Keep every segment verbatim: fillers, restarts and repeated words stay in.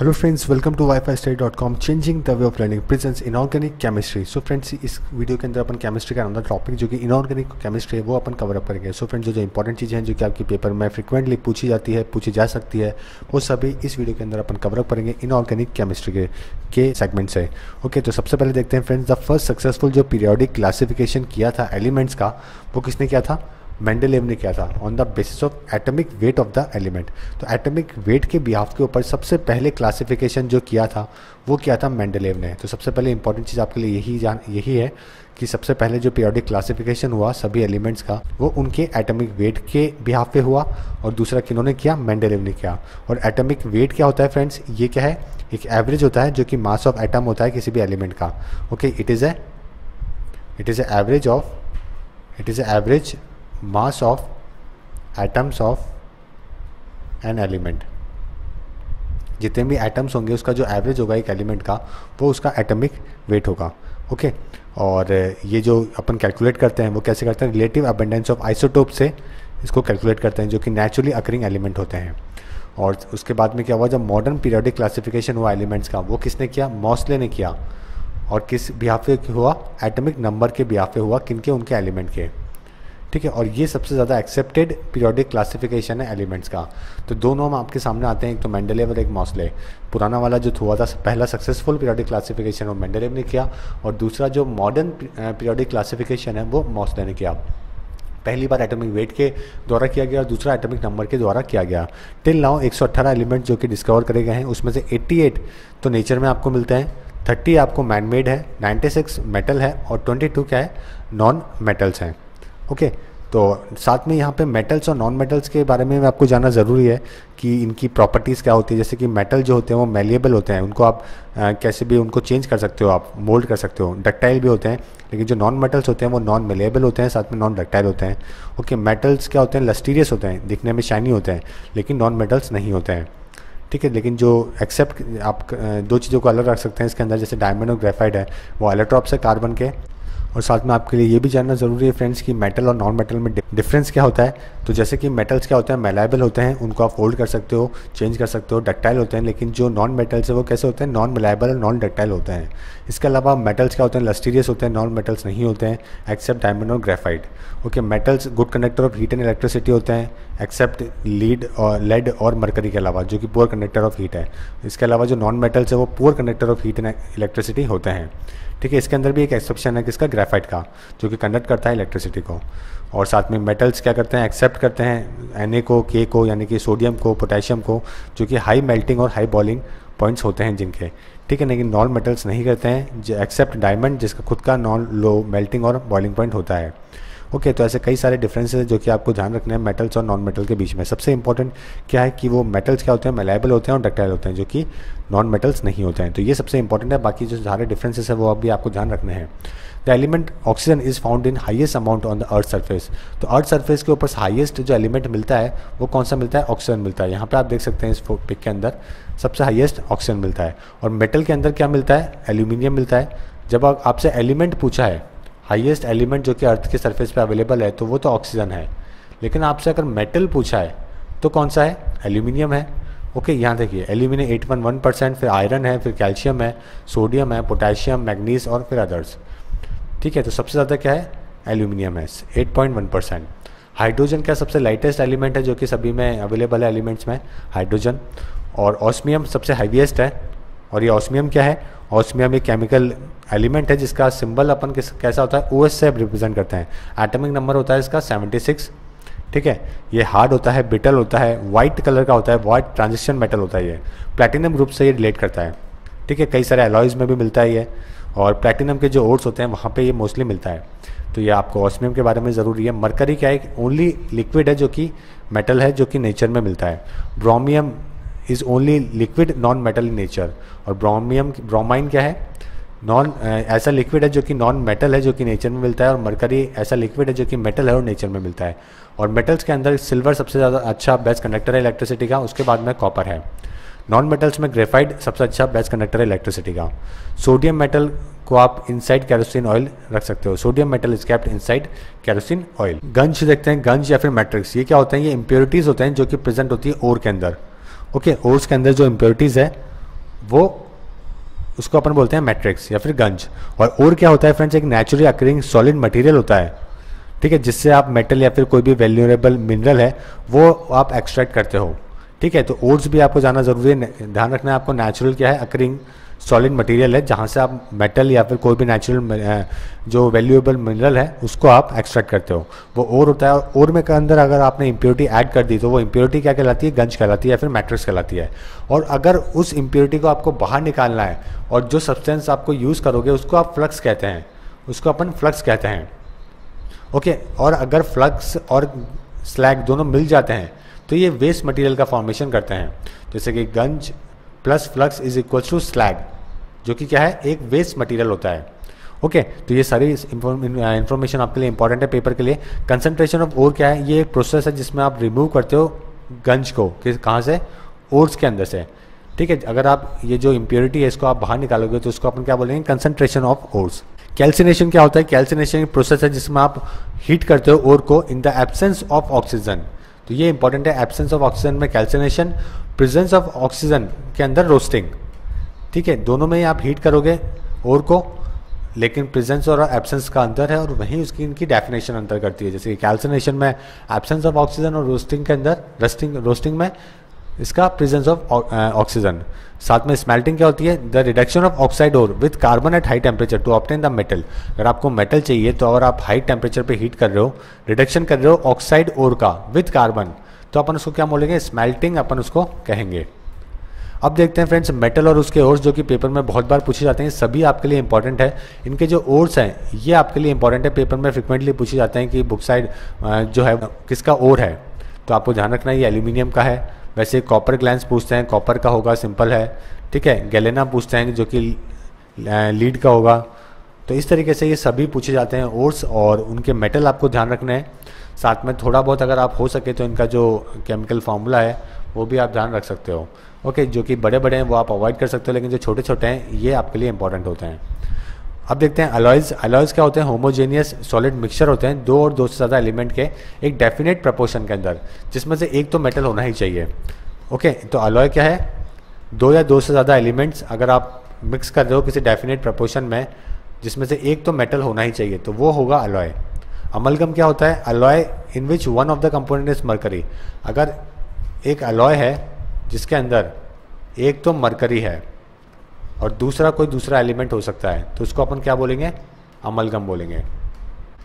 Hello friends, welcome to WiFi study dot com. Changing the way of learning presents inorganic chemistry. So friends, इस video के अंदर अपन chemistry का अंदर topic जो कि इनऑर्गेनिक केमिस्ट्री है वो अपन कवर अप करेंगे। सो so फ्रेंड्स, जो जो इंपॉर्टेंट चीज़ें हैं जो कि आपके पेपर में फ्रिक्वेंटली पूछी जाती है, पूछी जा सकती है, वो सभी इस वीडियो के अंदर अपन कवर अप करेंगे इनऑर्गेनिक केमिस्ट्री के के सेगमेंट से। ओके okay, तो सबसे पहले देखते हैं फ्रेंड्स, द फर्स्ट सक्सेसफुल जो पीरियोडिक क्लासिफिकेशन किया था एलिमेंट्स का, वो किसने किया था? मेंडेलेव ने किया था, on the basis of atomic weight of the element. तो एटॉमिक वेट के बिहाफ के ऊपर सबसे पहले क्लासिफिकेशन जो किया था वो किया था मेंडेलेव ने। तो सबसे पहले इंपॉर्टेंट चीज़ आपके लिए यही जान यही है कि सबसे पहले जो पीरियोडिक क्लासिफिकेशन हुआ सभी एलिमेंट्स का, वो उनके एटॉमिक वेट के बिहाफ पे हुआ। और दूसरा किन्होंने किया? मेंडेलेव ने किया। और एटॉमिक वेट क्या होता है फ्रेंड्स? ये क्या है? एक एवरेज होता है जो कि मास ऑफ एटम होता है किसी भी एलिमेंट का। Okay, it is a it is a average of it is a average mass of atoms of an element. जितने भी एटम्स होंगे उसका जो एवरेज होगा एक एलिमेंट का, वो उसका एटॉमिक वेट होगा। Okay okay? और ये जो अपन कैलकुलेट करते हैं वो कैसे करते हैं? रिलेटिव अबंडेंस ऑफ आइसोटोप से इसको कैलकुलेट करते हैं, जो कि नेचुरली अकरिंग एलिमेंट होते हैं। और उसके बाद में क्या हुआ? जब मॉडर्न पीरियोडिक क्लासिफिकेशन हुआ एलिमेंट्स का, वो किसने किया? मॉसले ने किया। और किस बिहाफ पे हुआ? एटॉमिक नंबर के बिहाफ पे हुआ, किनके? उनके एलिमेंट के। ठीक है, और ये सबसे ज़्यादा एक्सेप्टेड पीरियोडिक क्लासिफिकेशन है एलिमेंट्स का। तो दो नाम आपके सामने आते हैं, एक तो मेंडेलेव और एक मॉसले। पुराना वाला जो हुआ था पहला सक्सेसफुल पीरियोडिक क्लासिफिकेशन वो मेंडेलेव ने किया, और दूसरा जो मॉडर्न पीरियोडिक क्लासिफिकेशन है वो मॉसले ने किया। पहली बार एटॉमिक वेट के द्वारा किया गया और दूसरा एटॉमिक नंबर के द्वारा किया गया। टिल नाउ एक सौ अठारह एलिमेंट जो कि डिस्कवर करे गए हैं, उसमें से अट्ठासी तो नेचर में आपको मिलते हैं, तीस आपको मैनमेड है, छियानवे मेटल है और बाईस क्या है? नॉन मेटल्स हैं। ओके okay, तो साथ में यहाँ पे मेटल्स और नॉन मेटल्स के बारे में आपको जानना ज़रूरी है कि इनकी प्रॉपर्टीज़ क्या होती है। जैसे कि मेटल जो होते हैं वो मेलिएबल होते हैं, उनको आप आ, कैसे भी उनको चेंज कर सकते हो, आप मोल्ड कर सकते हो, डक्टाइल भी होते हैं। लेकिन जो नॉन मेटल्स होते हैं वो नॉन मेलिएबल होते हैं, साथ में नॉन डक्टाइल होते हैं। ओके okay, मेटल्स क्या होते हैं? लस्टीरियस होते हैं, दिखने में शाइनी होते हैं, लेकिन नॉन मेटल्स नहीं होते हैं। ठीक है, लेकिन जो एक्सेप्ट आप दो चीज़ों को अलग रख सकते हैं इसके अंदर, जैसे डायमंड और ग्रेफाइट है वो एलोट्रॉप्स है कार्बन के। और साथ में आपके लिए ये भी जानना ज़रूरी है फ्रेंड्स कि मेटल और नॉन मेटल में डिफरेंस क्या होता है। तो जैसे कि मेटल्स क्या होते हैं? मेलाइबल होते हैं, उनको आप फोल्ड कर सकते हो, चेंज कर सकते हो, डक्टाइल होते हैं। लेकिन जो नॉन मेटल्स है वो कैसे होते हैं? नॉन मेलाइबल और नॉन डक्टाइल होते हैं। इसके अलावा मेटल्स क्या होते हैं? लस्टीरियस होते हैं, नॉन मेटल्स नहीं होते हैं, एक्सेप्ट डायमंड और graphite. Okay, metals good conductor of heat and electricity होते हैं, एक्सेप्ट लीड और लेड और मरकरी के अलावा, जो कि पुअर कंडक्टर ऑफ हीट है। इसके अलावा जो नॉन मेटल्स है वो poor conductor of heat and electricity होते हैं। ठीक है, इसके अंदर भी एक एक्सेप्शन है किसका? ग्रेफाइट का, जो कि कंडक्ट करता है इलेक्ट्रिसिटी को। और साथ में मेटल्स क्या करते हैं? एक्सेप्ट करते हैं Na को, K को, यानी कि सोडियम को, पोटेशियम को, जो कि हाई मेल्टिंग और हाई बॉइलिंग पॉइंट्स होते हैं जिनके। ठीक है, लेकिन नॉन मेटल्स नहीं करते हैं, एक्सेप्ट डायमंड जिसका खुद का नॉन लो मेल्टिंग और बॉइलिंग पॉइंट होता है। ओके okay, तो ऐसे कई सारे डिफरेंसेस हैं जो कि आपको ध्यान रखने हैं मेटल्स और नॉन मेटल के बीच में। सबसे इंपॉर्टेंट क्या है कि वो मेटल्स क्या होते हैं? मेलाइबल होते हैं और डक्टाइल होते हैं, जो कि नॉन मेटल्स नहीं होते हैं। तो ये सबसे इंपॉर्टेंट है, बाकी जो सारे डिफरेंसेस है वो अब भी आपको ध्यान रखने हैं। The element oxygen is found in highest amount on the earth surface. तो अर्थ सर्फेस के ऊपर हाइएस्ट जो एलिमेंट मिलता है वो कौन सा मिलता है? ऑक्सीजन मिलता है। यहाँ पर आप देख सकते हैं इस पिक के अंदर सबसे हाइएस्ट ऑक्सीजन मिलता है। और मेटल के अंदर क्या मिलता है? एल्यूमिनियम मिलता है। जब आपसे एलिमेंट पूछा है हाईएस्ट एलिमेंट जो कि अर्थ के सरफेस पे अवेलेबल है, तो वो तो ऑक्सीजन है। लेकिन आपसे अगर मेटल पूछा है तो कौन सा है? एल्यूमिनियम है। ओके, यहाँ देखिए aluminium eight one one percent, फिर आयरन है, फिर कैल्शियम है, सोडियम है, पोटेशियम, मैग्नीज और फिर अदर्स। ठीक है, तो सबसे ज़्यादा क्या है? एल्यूमिनियम है, eight point one percent. Hydrogen क्या सबसे लाइटेस्ट एलिमेंट है जो कि सभी में अवेलेबल है एलिमेंट्स में? हाइड्रोजन। और ऑस्मियम सबसे हैवीएस्ट है। और ये ऑस्मियम क्या है? ऑस्मियम एक केमिकल एलिमेंट है जिसका सिंबल अपन कैसा होता है? ओ एस से रिप्रेजेंट करते हैं। एटॉमिक नंबर होता है इसका छिहत्तर। ठीक है, ये हार्ड होता है, ब्रिटल होता है, वाइट कलर का होता है, वाइट ट्रांजिशन मेटल होता है। ये प्लैटिनम ग्रुप से ये रिलेट करता है। ठीक है, कई सारे अलॉयज में भी मिलता है ये, और प्लैटिनम के जो ओर्स होते हैं वहाँ पर ये मोस्टली मिलता है। तो ये आपको ऑस्मियम के बारे में ज़रूरी है। मरकरी क्या है? ओनली लिक्विड है जो कि मेटल है, जो कि नेचर में मिलता है। Bromium is only liquid non metal in nature. और ब्रोमियम ब्रोमाइन क्या है? नॉन ऐसा लिक्विड है जो कि नॉन मेटल है, जो कि नेचर में मिलता है। और मरकरी ऐसा लिक्विड है जो कि मेटल है और नेचर में मिलता है। और मेटल्स के अंदर सिल्वर सबसे ज़्यादा अच्छा बेस्ट कंडक्टर है इलेक्ट्रिसिटी का, उसके बाद में कॉपर है। नॉन मेटल्स में ग्रेफाइट सबसे अच्छा बेस्ट कंडक्टर है इलेक्ट्रिसिटी का। सोडियम मेटल को आप इनसाइड कैरोसिन ऑयल रख सकते हो। Sodium metal is kept inside kerosene oil. Gangue देखते हैं, गंज या फिर मैट्रिक्स, ये क्या होते हैं? ये इंप्योरिटीज़ होते हैं जो कि प्रेजेंट होती है ओर के अंदर। ओके okay, ओर्स के अंदर जो इम्प्योरिटीज़ है वो उसको अपन बोलते हैं मैट्रिक्स या फिर गंज। और और क्या होता है फ्रेंड्स, एक नेचुरली अकरिंग सॉलिड मटेरियल होता है, ठीक है, जिससे आप मेटल या फिर कोई भी वैल्यूएबल मिनरल है वो आप एक्सट्रैक्ट करते हो, ठीक है। तो ओर्स भी आपको जाना ज़रूरी है, ध्यान रखना है आपको, नेचुरल क्या है, अकरिंग सॉलिड मटेरियल है जहाँ से आप मेटल या फिर कोई भी नेचुरल जो वैल्यूएबल मिनरल है उसको आप एक्सट्रैक्ट करते हो, वो ओर होता है। और ओर में के अंदर अगर आपने इंप्योरिटी ऐड कर दी तो वो इंप्योरिटी क्या कहलाती है, गंज कहलाती है या फिर मैट्रिक्स कहलाती है। और अगर उस इंप्योरिटी को आपको बाहर निकालना है और जो सब्सटेंस आपको यूज़ करोगे उसको आप फ्लक्स कहते हैं, उसको अपन फ्लक्स कहते हैं, ओके। और अगर फ्लक्स और स्लैग दोनों मिल जाते हैं तो ये वेस्ट मटेरियल का फॉर्मेशन करते हैं, जैसे कि gangue plus flux is equal to slag, जो कि क्या है, एक वेस्ट मटेरियल होता है, ओके। तो ये सारी इन्फॉर्मेशन आपके लिए इंपॉर्टेंट है पेपर के लिए। कंसंट्रेशन ऑफ ओर क्या है, ये एक प्रोसेस है जिसमें आप रिमूव करते हो गंज को, किस कहाँ से, ओर्स के अंदर से, ठीक है। अगर आप ये जो इम्प्योरिटी है इसको आप बाहर निकालोगे तो उसको अपन क्या बोलेंगे, कंसंट्रेशन ऑफ ओर्स। कैल्सिनेशन क्या होता है, कैल्सिनेशन एक प्रोसेस है जिसमें आप हीट करते हो ओर को in the absence of oxygen, तो ये इंपॉर्टेंट है, एब्सेंस ऑफ ऑक्सीजन में कैल्सिनेशन, प्रेजेंस ऑफ ऑक्सीजन के अंदर रोस्टिंग, ठीक है। दोनों में ही आप हीट करोगे ओर को, लेकिन प्रेजेंस और एब्सेंस का अंतर है और वहीं उसकी इनकी डेफिनेशन अंतर करती है, जैसे कि कैल्सिनेशन में एब्सेंस ऑफ ऑक्सीजन और रोस्टिंग के अंदर रस्टिंग रोस्टिंग में इसका प्रेजेंस ऑफ ऑक्सीजन। साथ में स्मेल्टिंग क्या होती है, the reduction of oxide ore with carbon at high temperature to obtain the metal. अगर आपको मेटल चाहिए तो अगर आप हाई टेम्परेचर पे हीट कर रहे हो, रिडक्शन कर रहे हो ऑक्साइड ओर का विथ कार्बन, तो अपन उसको क्या बोलेंगे, स्मेल्टिंग अपन उसको कहेंगे। अब देखते हैं फ्रेंड्स मेटल और उसके ओर्स, जो कि पेपर में बहुत बार पूछे जाते हैं, सभी आपके लिए इंपॉर्टेंट है। इनके जो ओर्स हैं ये आपके लिए इंपॉर्टेंट है, पेपर में फ्रिक्वेंटली पूछे जाते हैं कि बुक्साइड जो है किसका ओर है, तो आपको ध्यान रखना है ये एल्यूमिनियम का है। वैसे कॉपर ग्लैंस पूछते हैं, कॉपर का होगा, सिंपल है, ठीक है। गैलेना पूछते हैं जो कि लीड का होगा। तो इस तरीके से ये सभी पूछे जाते हैं ओर्स और उनके मेटल, आपको ध्यान रखना है। साथ में थोड़ा बहुत अगर आप हो सके तो इनका जो केमिकल फार्मूला है वो भी आप ध्यान रख सकते हो, ओके। जो कि बड़े बड़े हैं वो आप अवॉइड कर सकते हो, लेकिन जो छोटे छोटे हैं ये आपके लिए इंपॉर्टेंट होते हैं। अब देखते हैं अलॉयज़। अलॉयज़ क्या होते हैं, होमोजेनियस सॉलिड मिक्सचर होते हैं, दो और दो से ज़्यादा एलिमेंट के एक डेफिनेट प्रपोर्शन के अंदर, जिसमें से एक तो मेटल होना ही चाहिए, ओके। तो अलॉय क्या है, दो या दो से ज़्यादा एलिमेंट्स अगर आप मिक्स कर रहे हो किसी डेफिनेट प्रपोर्शन में, जिसमें से एक तो मेटल होना ही चाहिए, तो वो होगा अलॉय। अमलगम क्या होता है, alloy in which one of the component is mercury. अगर एक अलॉय है जिसके अंदर एक तो मरकरी है और दूसरा कोई दूसरा एलिमेंट हो सकता है, तो उसको अपन क्या बोलेंगे, अमलगम बोलेंगे।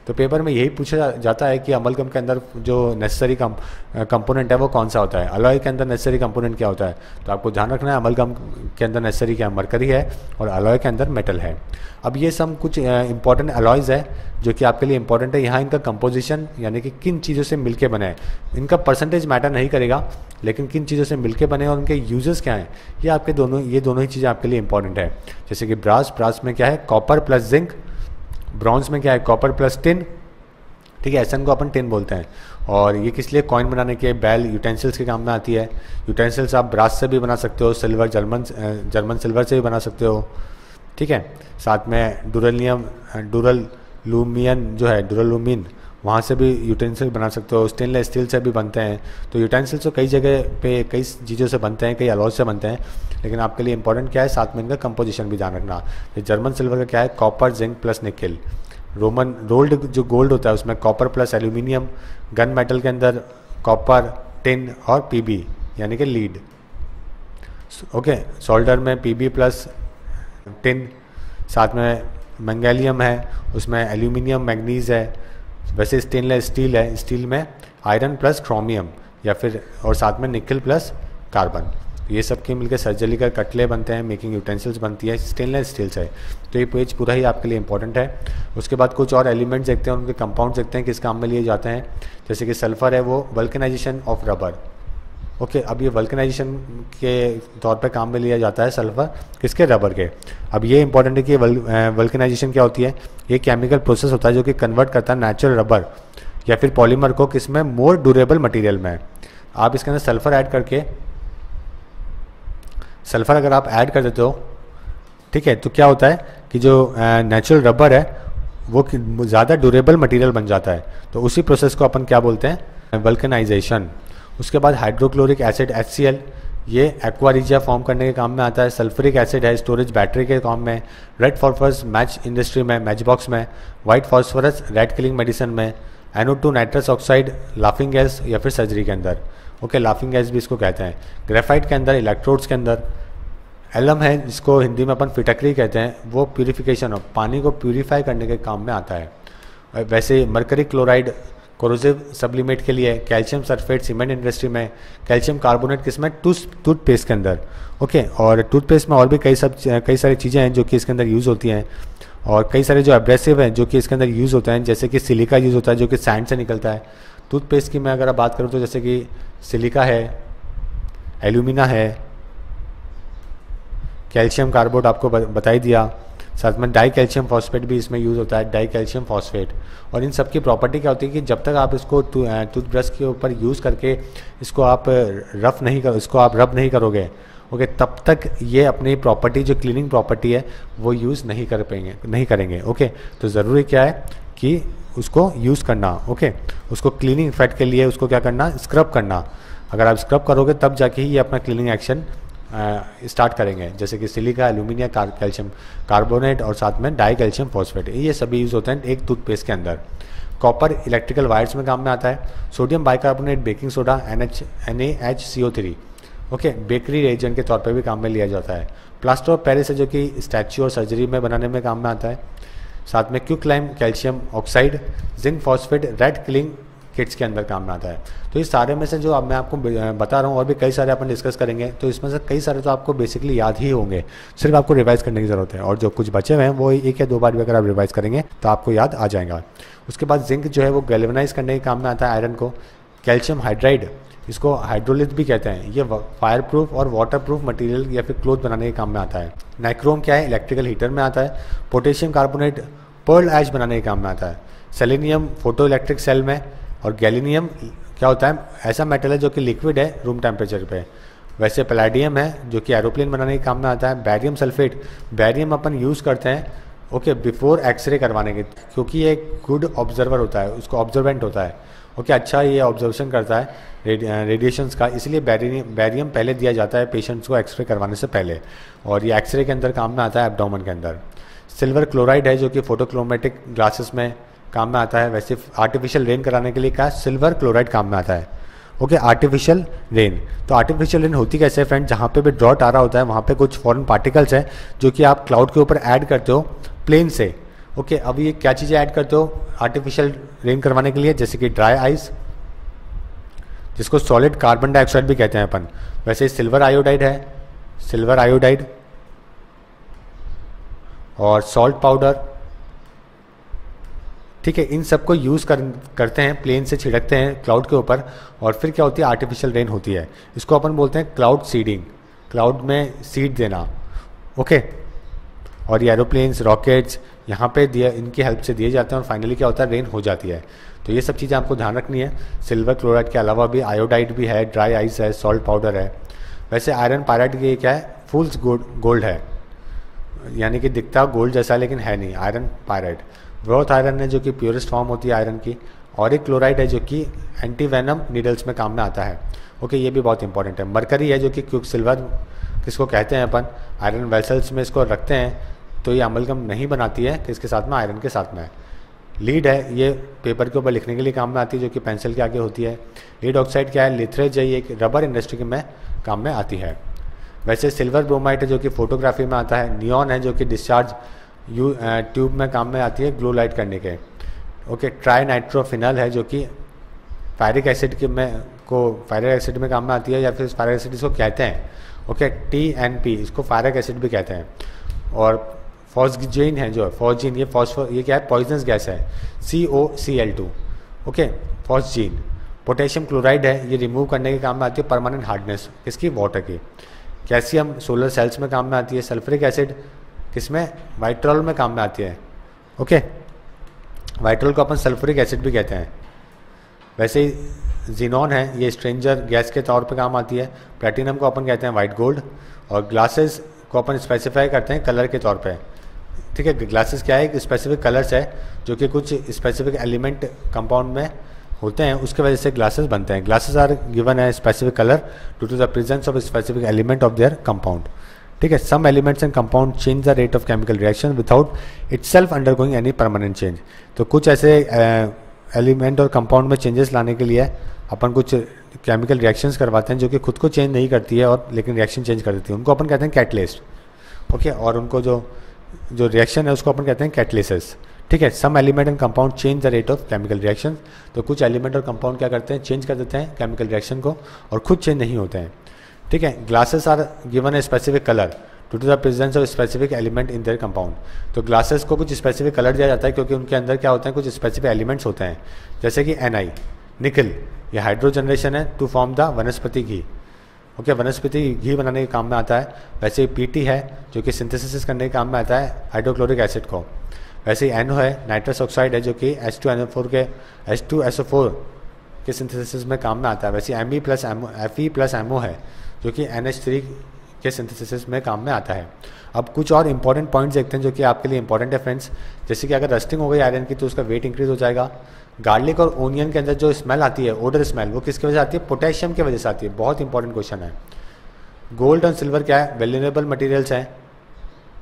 तो पेपर में यही पूछा जाता है कि अमलगम के अंदर जो नेसेसरी कंपोनेंट है वो कौन सा होता है, अलॉय के अंदर नेसेसरी कंपोनेंट क्या होता है। तो आपको ध्यान रखना है अमलगम के अंदर नेसेसरी क्या मरकरी है और अलॉय के अंदर मेटल है। अब ये सब कुछ इंपॉर्टेंट अलॉयज़ है जो कि आपके लिए इंपॉर्टेंट है। यहाँ इनका कंपोजिशन यानी कि किन चीज़ों से मिलके बने हैं, इनका परसेंटेज मैटर नहीं करेगा, लेकिन किन चीज़ों से मिलके बने और उनके यूजेस क्या हैं, ये आपके दोनों ये दोनों ही चीज़ें आपके लिए इंपॉर्टेंट है। जैसे कि ब्रास ब्रास में क्या है, कॉपर प्लस जिंक, ब्रॉन्ज में क्या है, कॉपर प्लस टिन, ठीक है, ऐसन को अपन टिन बोलते हैं। और ये किस लिए, कॉइन बनाने के, बैल, यूटेंसिल्स के काम में आती है। यूटेंसिल्स आप ब्रास से भी बना सकते हो, सिल्वर, जर्मन जर्मन सिल्वर से भी बना सकते हो, ठीक है। साथ में डुरलियम डुरल लूमियन जो है डुरलूमिन, वहाँ से भी यूटेंसिल बना सकते हो। स्टेनलेस स्टील से भी बनते हैं। तो यूटेंसिल्स तो कई जगह पे कई चीज़ों से बनते हैं, कई अलॉय से बनते हैं, लेकिन आपके लिए इंपॉर्टेंट क्या है, साथ में इनका कंपोजिशन भी ध्यान रखना। तो जर्मन सिल्वर का क्या है, copper zinc plus nickel. Roman rolled जो गोल्ड होता है उसमें copper plus aluminium. Gun metal के अंदर कॉपर, टिन और पी बी यानी कि लीड, ओके। सोल्डर में पी बी प्लस टिन। साथ में मैंगेलियम है, उसमें एल्यूमिनियम, मैग्नीज है। वैसे स्टेनलेस स्टील है, स्टील में आयरन प्लस क्रोमियम या फिर और साथ में निकल प्लस कार्बन। ये सब के मिलकर सर्जरी का कटले बनते हैं, मेकिंग यूटेंसिल्स बनती है स्टेनलेस स्टील से। तो ये पेज पूरा ही आपके लिए इंपॉर्टेंट है। उसके बाद कुछ और एलिमेंट्स देखते हैं, उनके कंपाउंड देखते हैं किस काम में लिए जाते हैं। जैसे कि सल्फर है, वो वल्कनाइजेशन ऑफ रबर, ओके। अब ये वल्कनाइजेशन के तौर पे काम में लिया जाता है सल्फर, किसके, रबर के। अब ये इंपॉर्टेंट है कि वल्कनाइजेशन क्या होती है, ये केमिकल प्रोसेस होता है जो कि कन्वर्ट करता है नेचुरल रबर या फिर पॉलीमर को किस में, मोर ड्यूरेबल मटेरियल में। आप इसके अंदर सल्फर ऐड करके, सल्फर अगर आप ऐड कर देते हो, ठीक है, तो क्या होता है कि जो नेचुरल रबर है वो ज़्यादा ड्यूरेबल मटीरियल बन जाता है। तो उसी प्रोसेस को अपन क्या बोलते हैं, वल्कनाइजेशन। उसके बाद hydrochloric acid, H C L, ये एक्वा रिजिया फॉर्म करने के काम में आता है, सल्फ्यूरिक एसिड है स्टोरेज बैटरी के काम में, रेड फॉस्फोरस मैच इंडस्ट्री में मैच बॉक्स में, white phosphorus rat killing medicine में, anode two nitrous oxide laughing gas या फिर सर्जरी के अंदर। ओके, लाफिंग गैस भी इसको कहते हैं। ग्रेफाइट के अंदर, इलेक्ट्रोड्स के अंदर। एलम है जिसको हिंदी में अपन फिटकरी कहते हैं, वो प्यूरिफिकेशन ऑफ पानी को प्यूरीफाई करने के काम में आता है। वैसे मरकरी क्लोराइड कोरोसिव सब्लिमेट के लिए, कैल्शियम सल्फेट सीमेंट इंडस्ट्री में, कैल्शियम कार्बोनेट किसमें, टूथ टूथपेस्ट के अंदर। ओके, और टूथपेस्ट में और भी कई सब कई सारी चीज़ें हैं जो कि इसके अंदर यूज़ होती हैं, और कई सारे जो एब्रेसिव हैं जो कि इसके अंदर यूज़ होते हैं, जैसे कि सिलिका यूज़ होता है जो कि सैंड से निकलता है। टूथपेस्ट की मैं अगर बात करूँ तो जैसे कि सिलिका है, एल्यूमिना है, कैल्शियम कार्बोनेट आपको बताई दिया, साथ में डाई कैल्शियम फॉस्फेट भी इसमें यूज़ होता है, डाई कैल्शियम फॉस्फेट। और इन सब की प्रॉपर्टी क्या होती है कि जब तक आप इसको टूथब्रश के ऊपर यूज़ करके इसको आप रफ नहीं करो इसको आप रब नहीं करोगे, ओके, तब तक ये अपनी प्रॉपर्टी जो क्लीनिंग प्रॉपर्टी है वो यूज़ नहीं कर पाएंगे नहीं करेंगे। ओके, तो ज़रूरी क्या है कि उसको यूज़ करना। ओके, उसको क्लीनिंग इफेक्ट के लिए उसको क्या करना, स्क्रब करना। अगर आप स्क्रब करोगे तब जाके ही ये अपना क्लीनिंग एक्शन स्टार्ट uh, करेंगे, जैसे कि सिलिका, एल्यूमिनिया, कैल्शियम कार्बोनेट और साथ में डाई कैल्शियम फॉस्फेट, ये सभी यूज़ होते हैं एक टूथपेस्ट के अंदर। कॉपर इलेक्ट्रिकल वायर्स में काम में आता है। Sodium bicarbonate, baking soda, N H N A H C O three, okay, bakery reagent के तौर पे भी काम में लिया जाता है। प्लास्टर ऑफ पेरिस है जो कि स्टैचू और सर्जरी में बनाने में काम में आता है। साथ में quick lime calcium oxide, zinc phosphate, rat killing kits के अंदर काम में आता है। तो ये सारे में से जो अब मैं आपको बता रहा हूँ और भी कई सारे अपन डिस्कस करेंगे, तो इसमें से कई सारे तो आपको बेसिकली याद ही होंगे, सिर्फ आपको रिवाइज करने की ज़रूरत है। और जो कुछ बचे हुए हैं वो एक या दो बार भी अगर आप रिवाइज करेंगे तो आपको याद आ जाएगा। उसके बाद जिंक जो है वो गैल्वेनाइज करने के काम में आता है आयरन को। कैल्शियम हाइड्राइड, इसको हाइड्रोलिथ भी कहते हैं, ये फायर प्रूफ और वाटर प्रूफ मटीरियल या फिर क्लोथ बनाने के काम में आता है। नाइक्रोम क्या है, इलेक्ट्रिकल हीटर में आता है। पोटेशियम कार्बोनेट पर्ल ऐश बनाने के काम में आता है। सेलेनियम फोटो इलेक्ट्रिक सेल में, और गैलेनियम क्या होता है, ऐसा मेटल है जो कि लिक्विड है रूम टेम्परेचर पे। वैसे पैलेडियम है जो कि एरोप्लेन बनाने के काम में आता है। बैरियम सल्फेट, बैरियम अपन यूज़ करते हैं, ओके, बिफोर एक्सरे करवाने के, क्योंकि ये गुड ऑब्जर्वर होता है, उसको ऑब्जर्वेंट होता है, ओके, अच्छा ये ऑब्जर्वेशन करता है रेडिएशंस का, इसलिए बैरियम बैरियम पहले दिया जाता है पेशेंट्स को एक्सरे करवाने से पहले, और ये एक्सरे के अंदर काम में आता है, एब्डोमेन के अंदर। सिल्वर क्लोराइड है जो कि फोटोक्रोमेटिक ग्लासेस में काम में आता है। वैसे आर्टिफिशियल रेन कराने के लिए क्या, सिल्वर क्लोराइड काम में आता है। ओके, आर्टिफिशियल रेन, तो आर्टिफिशियल रेन होती कैसे फ्रेंड, जहाँ पे भी ड्रॉट आ रहा होता है वहाँ पे कुछ फॉरेन पार्टिकल्स हैं जो कि आप क्लाउड के ऊपर ऐड करते हो प्लेन से। ओके, अब ये क्या चीज़ें ऐड करते हो आर्टिफिशियल रेन करवाने के लिए, जैसे कि ड्राई आइस, जिसको सॉलिड कार्बन डाइऑक्साइड भी कहते हैं अपन। वैसे सिल्वर आयोडाइड है, सिल्वर आयोडाइड, और सॉल्ट पाउडर, ठीक है, इन सबको यूज़ कर करते हैं, प्लेन से छिड़कते हैं क्लाउड के ऊपर, और फिर क्या होती है आर्टिफिशियल रेन होती है। इसको अपन बोलते हैं क्लाउड सीडिंग, क्लाउड में सीड देना। ओके, और ये एरोप्लेन्स, रॉकेट्स, यहाँ पे दिए, इनकी हेल्प से दिए जाते हैं, और फाइनली क्या होता है, रेन हो जाती है। तो ये सब चीज़ें आपको ध्यान रखनी है। सिल्वर क्लोराइड के अलावा भी आयोडाइड भी है, ड्राई आइस है, सॉल्ट पाउडर है। वैसे आयरन पायराइड ये क्या है, फूल्स गोल्ड है, यानी कि दिखता गोल्ड जैसा लेकिन है नहीं, आयरन पायराइड। ब्रोथ आयरन है जो कि प्योरेस्ट फॉर्म होती है आयरन की, और एक क्लोराइड है जो कि एंटीवेनम नीडल्स में काम में आता है। ओके, ये भी बहुत इंपॉर्टेंट है। मरकरी है जो कि क्विक सिल्वर किसको कहते हैं अपन, आयरन वेसल्स में इसको रखते हैं तो ये अमलगम नहीं बनाती है किसके साथ में, आयरन के साथ में है। लीड है, ये पेपर के ऊपर लिखने के लिए काम में आती है, जो कि पेंसिल के आगे होती है। लीड ऑक्साइड क्या है, लिथरेज है, ये एक रबर इंडस्ट्री में काम में आती है। वैसे सिल्वर ब्रोमाइड है जो कि फोटोग्राफी में आता है। नियॉन है जो कि डिस्चार्ज यू ट्यूब में काम में आती है ग्लो लाइट करने के। ओके, ट्राई नाइट्रोफिनल है जो कि फायरिक एसिड के में को फायरिक एसिड में काम में आती है, या फिर फायरिक एसिड इसको कहते हैं। ओके, टी एन पी इसको फायरिक एसिड भी कहते हैं। और फॉस्जिन है जो फॉस्जिन ये फॉस्फो ये क्या है, पॉइजनस गैस है, C O C L two. Okay, phosgene. Potassium chloride है, ये रिमूव करने के काम में आती है परमानेंट हार्डनेस किसकी, वाटर की। कैल्शियम सोलर सेल्स में काम में आती है। सल्फ्रिक एसिड किसमें, वाइट्रॉल में काम में आती है। ओके, वाइट्रॉल को अपन सल्फ्यूरिक एसिड भी कहते हैं। वैसे ही जीनॉन है, ये स्ट्रेंजर गैस के तौर पे काम आती है। प्लेटिनम को अपन कहते हैं वाइट गोल्ड, और ग्लासेस को अपन स्पेसिफाई करते हैं कलर के तौर पे। ठीक है, ग्लासेस क्या है, एक स्पेसिफिक कलर्स है जो कि कुछ स्पेसिफिक एलिमेंट कंपाउंड में होते हैं उसके वजह से ग्लासेस बनते हैं. Glasses are given a specific colour due to the presence of specific element of their compound. ठीक है, some elements and compound change the rate of chemical reaction without itself undergoing any permanent change. तो कुछ ऐसे element और compound में changes लाने के लिए अपन कुछ केमिकल रिएक्शंस करवाते हैं जो कि खुद को चेंज नहीं करती है और लेकिन रिएक्शन चेंज कर देती है. उनको अपन कहते हैं कैटलिस्ट. ओके, और उनको जो जो रिएक्शन है उसको अपन कहते हैं कैटलिसिस. ठीक है, some element and compound change the rate of chemical reaction. तो कुछ एलिमेंट और कंपाउंड क्या करते हैं, चेंज कर देते हैं केमिकल रिएक्शन को और खुद चेंज नहीं होते हैं. ठीक है, glasses are given a specific colour due to the presence of specific element in their compound. तो ग्लासेस को कुछ स्पेसिफिक कलर दिया जाता है क्योंकि उनके अंदर क्या होते हैं, कुछ स्पेसिफिक एलिमेंट्स होते हैं जैसे कि एन आई निकल, यह हाइड्रोजनरेशन है टू फॉर्म द वनस्पति घी. ओके, वनस्पति घी बनाने के काम में आता है. वैसे ही पी टी है जो कि सिंथेसिस करने के काम में आता है हाइड्रोक्लोरिक एसिड को. वैसे ही एनओ है नाइट्रस ऑक्साइड है जो कि H two N O four के H two S O four के सिंथेसिस में काम में आता है. वैसे M B plus M F E plus M O है जो कि एन एच थ्री के सिंथेसिस में काम में आता है. अब कुछ और इंपॉर्टेंट पॉइंट्स देखते हैं जो कि आपके लिए इंपॉर्टेंट है फ्रेंड्स. जैसे कि अगर रस्टिंग हो गई आयरन की तो उसका वेट इंक्रीज हो जाएगा. गार्लिक और ओनियन के अंदर जो स्मेल आती है, ओडर स्मेल, वो किसकी वजह से आती है, पोटेशियम की वजह से आती है. बहुत इंपॉर्टेंट क्वेश्चन है. गोल्ड और सिल्वर क्या है, वैल्यूएबल मटेरियल्स हैं.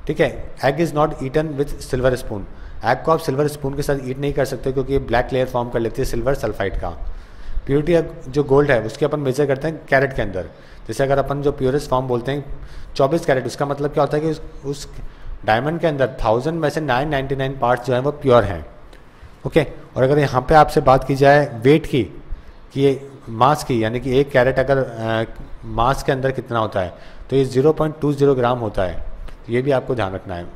ठीक है, egg is not eaten with silver spoon. Egg को आप सिल्वर स्पून के साथ ईट नहीं कर सकते क्योंकि ये ब्लैक लेयर फॉर्म कर लेती है सिल्वर सल्फाइड का. प्योरिटी जो गोल्ड है उसकी अपन मेजर करते हैं कैरेट के अंदर. जैसे अगर अपन जो प्योरेस्ट फॉर्म बोलते हैं चौबीस कैरेट, उसका मतलब क्या होता है कि उस, उस डायमंड के अंदर थाउजेंड में से नाइन नाइन्टी नाइन पार्ट्स जो हैं वो प्योर हैं. Okay okay. और अगर यहाँ पे आपसे बात की जाए वेट की कि ये मास की, यानी कि एक कैरेट अगर आ, मास के अंदर कितना होता है तो ये zero point two zero gram होता है. तो ये भी आपको ध्यान रखना है.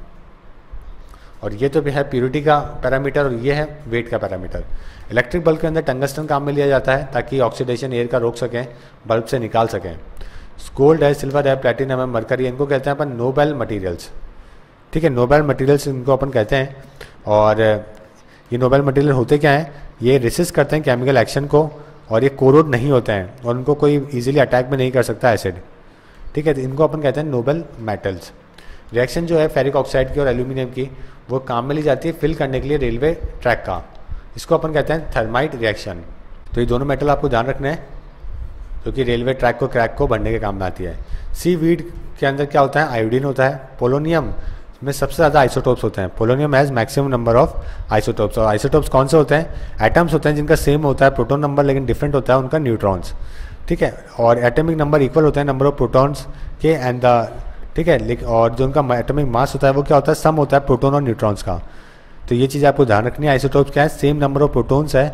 और ये तो भी है प्योरिटी का पैरामीटर और ये है वेट का पैरामीटर. इलेक्ट्रिक बल्ब के अंदर टंगस्टन काम में लिया जाता है ताकि ऑक्सीडेशन एयर का रोक सकें, बल्ब से निकाल सकें. गोल्ड है, सिल्वर है, प्लेटिनम है, मरकरी, इनको कहते हैं अपन नोबेल मटीरियल्स. ठीक है, नोबेल मटीरियल्स इनको अपन कहते हैं. और ये नोबेल मटेरियल होते क्या हैं, ये रेसिस्ट करते हैं केमिकल एक्शन को और ये कोरोड नहीं होते हैं और उनको कोई इजीली अटैक में नहीं कर सकता एसिड. ठीक है, तो इनको अपन कहते हैं नोबेल मेटल्स. रिएक्शन जो है फेरिक ऑक्साइड की और एल्यूमिनियम की वो काम में ली जाती है फिल करने के लिए रेलवे ट्रैक का. इसको अपन कहते हैं थर्माइट रिएक्शन. तो ये दोनों मेटल आपको ध्यान रखना है क्योंकि तो रेलवे ट्रैक को क्रैक को बढ़ने के काम में आती है. सी वीड के अंदर क्या होता है, आयोडीन होता है. पोलोनियम में सबसे ज़्यादा आइसोटोप्स होते हैं. Polonium has maximum number of isotopes. और आइसोटोप्स कौन से होते हैं, एटम्स होते हैं जिनका सेम होता है प्रोटॉन नंबर लेकिन डिफरेंट होता है उनका न्यूट्रॉन्स. ठीक है, और एटॉमिक नंबर इक्वल होता है नंबर ऑफ प्रोटॉन्स के एंड द. ठीक है, लेकिन और जो उनका एटॉमिक मास होता है वो क्या होता है, सम होता है प्रोटॉन और न्यूट्रॉन्स का. तो ये चीज़ आपको ध्यान रखनी है. आइसोटोप्स क्या है, सेम नंबर ऑफ प्रोटॉन्स है.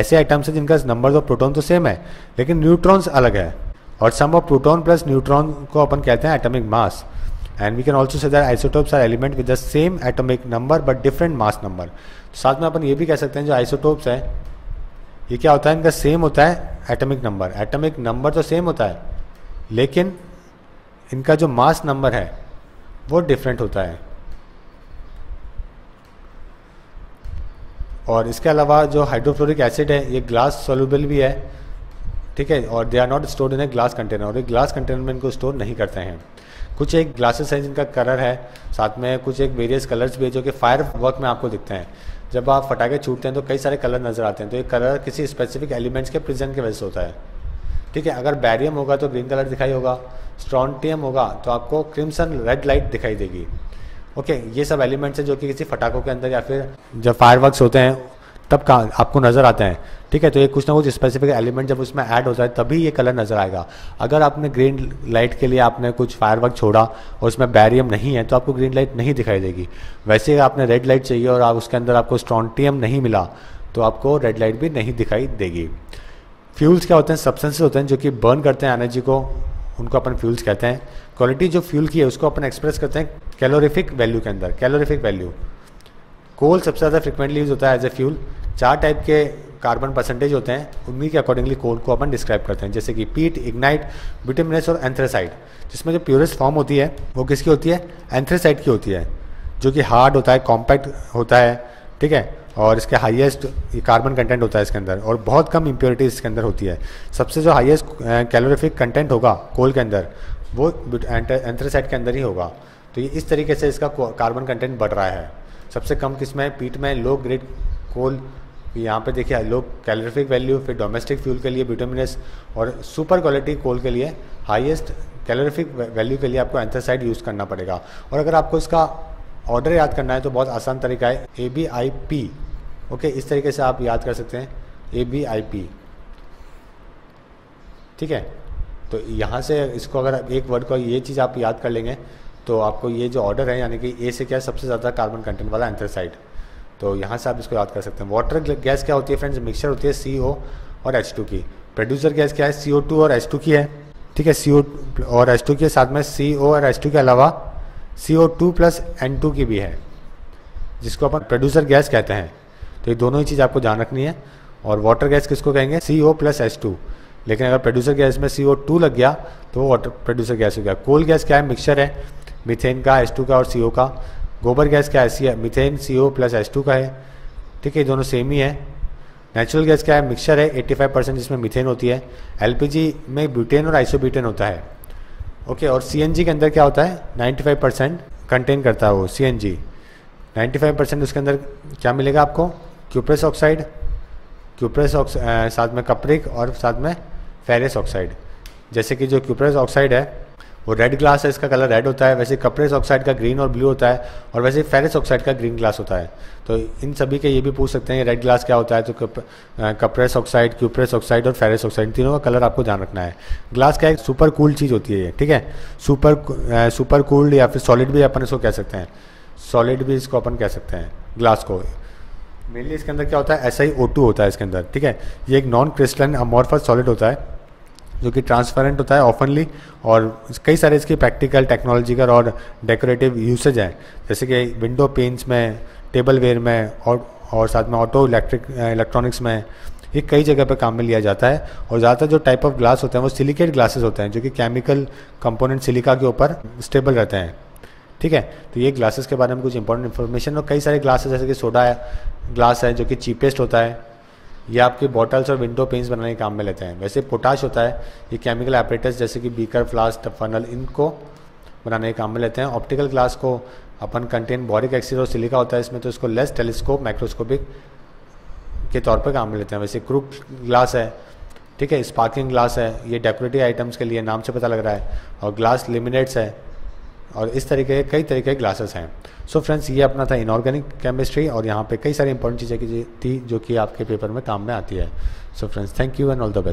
ऐसे आइटम्स हैं जिनका नंबर ऑफ प्रोटॉन तो सेम है लेकिन न्यूट्रॉन्स अलग है. और sum of proton plus neutron को अपन कहते हैं atomic mass. And we can also say that isotopes are element with the same atomic number but different mass number. तो साथ में अपन ये भी कह सकते हैं जो isotopes है ये क्या होता है, इनका सेम होता है atomic number. Atomic number तो सेम होता है लेकिन इनका जो mass number है वो different होता है. और इसके अलावा जो हाइड्रोफ्लोरिक एसिड है ये ग्लास सोल्यूबल भी है. ठीक है, और they are not stored in a glass container. और ये ग्लास कंटेनर में इनको स्टोर नहीं करते हैं. कुछ एक ग्लासेस हैं जिनका कलर है, साथ में कुछ एक वेरियस कलर्स भी है जो कि फायर वर्क में आपको दिखते हैं. जब आप फटाखे छूटते हैं तो कई सारे कलर नज़र आते हैं. तो ये कलर किसी स्पेसिफिक एलिमेंट्स के प्रेजेंस की वजह से होता है. ठीक है, अगर बैरियम होगा तो ग्रीन कलर दिखाई होगा, स्ट्रॉन्टियम होगा तो आपको क्रिम्सन रेड लाइट दिखाई देगी. ओके, ये सब एलिमेंट्स हैं जो कि किसी फटाखों के अंदर या फिर जब फायर वर्क्स होते हैं तब का आपको नज़र आते हैं. ठीक है, तो ये कुछ ना कुछ स्पेसिफिक एलिमेंट जब उसमें ऐड होता है तभी ये कलर नज़र आएगा. अगर आपने ग्रीन लाइट के लिए आपने कुछ फायरवर्क छोड़ा और उसमें बैरियम नहीं है तो आपको ग्रीन लाइट नहीं दिखाई देगी. वैसे आपने रेड लाइट चाहिए और आप उसके अंदर आपको स्ट्रॉन्टियम नहीं मिला तो आपको रेड लाइट भी नहीं दिखाई देगी. फ्यूल्स क्या होते हैं, सब्सटेंसेस होते हैं जो कि बर्न करते हैं एनर्जी को, उनको अपन फ्यूल्स कहते हैं. क्वालिटी जो फ्यूल की है उसको अपन एक्सप्रेस करते हैं कैलोरीफिक वैल्यू के अंदर. कैलोरीफिक वैल्यू, कोल सबसे ज़्यादा फ्रिक्वेंटली यूज़ होता है एज ए फ्यूल. चार टाइप के कार्बन परसेंटेज होते हैं, उन्हीं के अकॉर्डिंगली कोल को अपन डिस्क्राइब करते हैं जैसे कि पीट, इग्नाइट, बिटुमिनस और एंथ्रेसाइट. जिसमें जो प्योरेस्ट फॉर्म होती है वो किसकी होती है, एंथ्रेसाइट की होती है जो कि हार्ड होता है, कॉम्पैक्ट होता है. ठीक है, और इसके हाईएस्ट कार्बन कंटेंट होता है इसके अंदर और बहुत कम इम्प्योरिटी इसके अंदर होती है. सबसे जो हाईएस्ट कैलोरीफिक कंटेंट होगा कोल के अंदर वो एंथ्रेसाइट के अंदर ही होगा. तो ये इस तरीके से इसका कार्बन कंटेंट बढ़ रहा है. सबसे कम किसमें, पीट में, लो ग्रेड कोल यहाँ पे देखिए लो कैलोरीफिक वैल्यू, फिर डोमेस्टिक फ्यूल के लिए ब्यूटामिनस और सुपर क्वालिटी कोल के लिए हाईएस्ट कैलोरीफिक वैल्यू के लिए आपको एंथ्रासाइड यूज़ करना पड़ेगा। और अगर आपको इसका ऑर्डर याद करना है तो बहुत आसान तरीका है, A B I P. Okay, इस तरीके से आप याद कर सकते हैं, ए बी आई पी। ठीक है, तो यहाँ से इसको अगर आप एक वर्ड को ये चीज़ आप याद कर लेंगे तो आपको ये जो ऑर्डर है यानी कि ए से क्या सबसे ज़्यादा कार्बन कंटेंट वाला एंथ्रासाइड, तो यहाँ से आप इसको याद कर सकते हैं। वाटर गैस क्या होती है फ्रेंड्स? मिक्सचर होती है सी ओ और एच टू की। प्रोड्यूसर गैस क्या है? सी ओ टू और एच टू की है। ठीक है, सी ओ और एच टू की साथ में सी ओ और एच टू के अलावा C O two plus N two की भी है, जिसको अपन प्रोड्यूसर गैस कहते हैं। तो ये दोनों ही चीज़ आपको ध्यान रखनी है। और वाटर गैस किसको कहेंगे? C O plus H two. लेकिन अगर प्रोड्यूसर गैस में सी ओ टू लग गया तो वो वाटर प्रोड्यूसर गैस हो गया। कोल गैस क्या है? मिक्सचर है मिथेन का, एच टू का और सी ओ का। गोबर गैस क्या है? C methane C O plus H two का है। ठीक है, दोनों सेम ही है। नेचुरल गैस क्या है? मिक्सचर है पचासी परसेंट जिसमें मिथेन होती है। एलपीजी में ब्यूटेन और आइसोब्यूटेन होता है। ओके, और सीएनजी के अंदर क्या होता है? पचानवे परसेंट कंटेन करता है वो सीएनजी। पचानवे परसेंट उसके अंदर क्या मिलेगा आपको? क्यूप्रस ऑक्साइड, क्यूप्रस ऑक्साइड साथ में कपरिक और साथ में फेरस ऑक्साइड। जैसे कि जो क्यूप्रस ऑक्साइड है वो रेड ग्लास है, इसका कलर रेड होता है। वैसे कपरेस ऑक्साइड का ग्रीन और ब्लू होता है, और वैसे फेरस ऑक्साइड का ग्रीन ग्लास होता है। तो इन सभी के ये भी पूछ सकते हैं रेड ग्लास क्या होता है, तो कपरेस ऑक्साइड, क्यूप्रेस ऑक्साइड और फेरस ऑक्साइड, तीनों का कलर आपको ध्यान रखना है। ग्लास क्या है? सुपर कूल्ड चीज़ होती है। ठीक है, सुपर सुपर कूल्ड या फिर सॉलिड भी अपन इसको कह सकते हैं, सॉलिड भी इसको अपन कह सकते हैं ग्लास को। मेनली इसके अंदर क्या होता है? एस आई ओ टू होता है इसके अंदर। ठीक है, ये एक नॉन क्रिस्टलाइन अमॉर्फस सॉलिड होता है जो कि ट्रांसपेरेंट होता है ओपनली, और कई सारे इसकी प्रैक्टिकल, टेक्नोलॉजिकल और डेकोरेटिव यूसेज हैं, जैसे कि विंडो पेंट्स में, टेबलवेयर में और और साथ में ऑटो इलेक्ट्रिक इलेक्ट्रॉनिक्स में, ये कई जगह पर काम में लिया जाता है। और ज़्यादातर जो टाइप ऑफ ग्लास होते हैं वो सिलिकेट ग्लासेस होते हैं, जो कि केमिकल कंपोनेंट सिलिका के ऊपर स्टेबल रहते हैं। ठीक है, तो ये ग्लासेस के बारे में कुछ इंपॉर्टेंट इन्फॉर्मेशन। और कई सारे ग्लासेस जैसे कि सोडा ग्लास है जो कि चीपेस्ट होता है, ये आपके बॉटल्स और विंडो पेंस बनाने के काम में लेते हैं। वैसे पोटाश होता है, ये केमिकल ऑपरेटर्स जैसे कि बीकर, फ्लास्क, फनल, इनको बनाने के काम में लेते हैं। ऑप्टिकल ग्लास को अपन कंटेन बोरिक एसिड और सिलिका होता है इसमें, तो इसको लेस टेलीस्कोप माइक्रोस्कोपिक के तौर पर काम में लेते हैं। वैसे क्रूक ग्लास है, ठीक है, स्पार्किंग ग्लास है, ये डेकोरेटिव आइटम्स के लिए, नाम से पता लग रहा है। और ग्लास लेमिनेट्स है, और इस तरीके के कई तरीके के ग्लासेस हैं। सो फ्रेंड्स, ये अपना था इनऑर्गेनिक केमिस्ट्री, और यहाँ पे कई सारी इंपॉर्टेंट चीज़ें की थी जो कि आपके पेपर में काम में आती है। So friends, thank you and all the best.